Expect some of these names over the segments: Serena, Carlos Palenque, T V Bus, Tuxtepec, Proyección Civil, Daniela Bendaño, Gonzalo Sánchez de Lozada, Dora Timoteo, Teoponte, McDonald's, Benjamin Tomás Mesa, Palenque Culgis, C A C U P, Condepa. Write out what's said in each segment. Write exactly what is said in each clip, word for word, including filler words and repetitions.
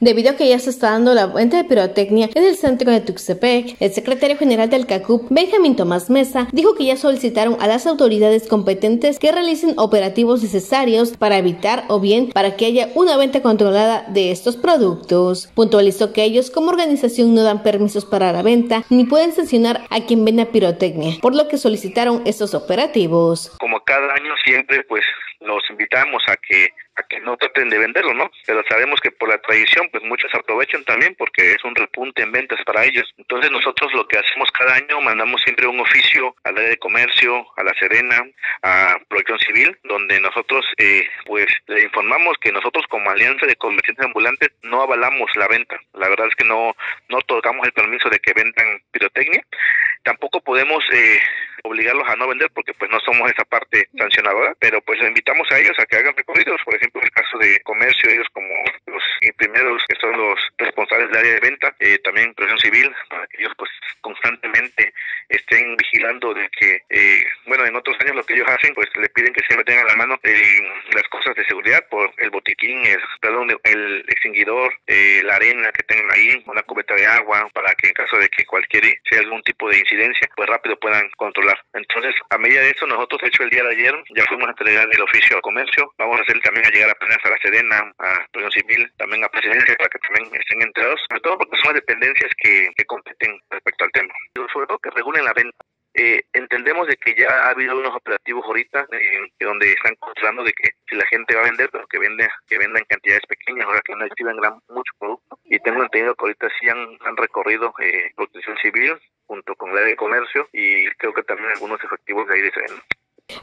Debido a que ya se está dando la vuelta de pirotecnia en el centro de Tuxtepec, el secretario general del C A C U P, Benjamin Tomás Mesa, dijo que ya solicitaron a las autoridades competentes que realicen operativos necesarios para evitar o bien para que haya una venta controlada de estos productos. Puntualizó que ellos como organización no dan permisos para la venta ni pueden sancionar a quien venda pirotecnia, por lo que solicitaron estos operativos. Como cada año siempre, pues los invitamos a que a que no traten de venderlo, ¿no? Pero sabemos que por la tradición, pues muchos aprovechan también porque es un repunte en ventas para ellos. Entonces nosotros lo que hacemos cada año, mandamos siempre un oficio al área de comercio, a la Serena, a Proyección Civil, donde nosotros eh, pues le informamos que nosotros como alianza de comerciantes ambulantes no avalamos la venta. La verdad es que no, no otorgamos el permiso de que vendan pirotecnia. Tampoco podemos eh, obligarlos a no vender porque pues no somos esa parte sancionadora, pero pues invitamos a ellos a que hagan recorridos, por ejemplo en el caso de comercio, ellos como los primeros que son los responsables del área de venta, eh, también Proyección Civil, para que ellos pues constantemente estén vigilando de que, eh, bueno, en otros años lo que ellos hacen, pues le piden que siempre tengan a la mano eh, las cosas de seguridad, por el botiquín, el, perdón, el extinguidor, eh, la arena que tengan ahí, una cubeta de agua, para que en caso de que cualquier, si hay algún tipo de incidencia, pues rápido puedan controlar. Entonces, a medida de eso, nosotros, de hecho, el día de ayer, ya fuimos a entregar el oficio al comercio, vamos a hacer también a llegar apenas a la Serena, a Proyección Civil, también a Presidencia, para que también estén enterados, sobre todo porque son las dependencias que, que competen respecto al tema. Sobre todo que regulen la venta. Eh, entendemos de que ya ha habido unos operativos ahorita eh, donde están controlando de que si la gente va a vender, pero que vende, que venda en cantidades pequeñas, o sea, que no exhiban gran, mucho producto. Y tengo entendido que ahorita sí han, han recorrido eh, Proyección Civil junto con la de comercio y creo que también algunos efectivos de ahí de Serena.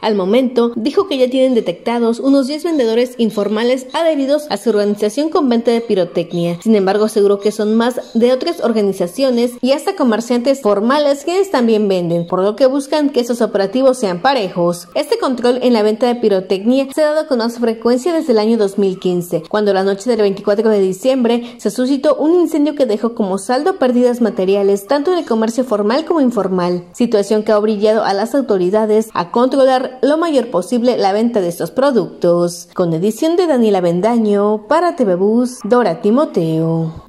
Al momento, dijo que ya tienen detectados unos diez vendedores informales adheridos a su organización con venta de pirotecnia. Sin embargo, aseguró que son más de otras organizaciones y hasta comerciantes formales quienes también venden, por lo que buscan que esos operativos sean parejos. Este control en la venta de pirotecnia se ha dado con más frecuencia desde el año dos mil quince, cuando la noche del veinticuatro de diciembre se suscitó un incendio que dejó como saldo pérdidas materiales tanto en el comercio formal como informal, situación que ha obligado a las autoridades a controlar lo mayor posible la venta de estos productos. Con edición de Daniela Bendaño para T V Bus, Dora Timoteo.